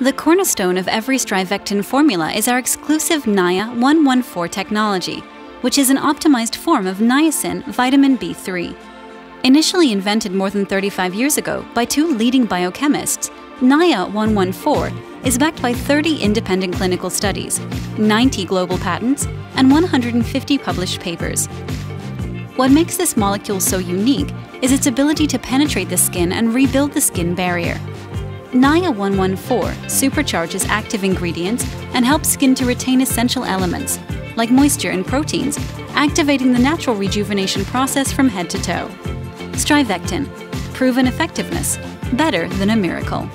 The cornerstone of every strivectin formula is our exclusive NIA-114 technology, which is an optimized form of niacin, vitamin B3. Initially invented more than 35 years ago by two leading biochemists, NIA-114 is backed by 30 independent clinical studies, 90 global patents, and 150 published papers. What makes this molecule so unique is its ability to penetrate the skin and rebuild the skin barrier. NIA-114 supercharges active ingredients and helps skin to retain essential elements, like moisture and proteins, activating the natural rejuvenation process from head to toe. Strivectin, proven effectiveness, better than a miracle.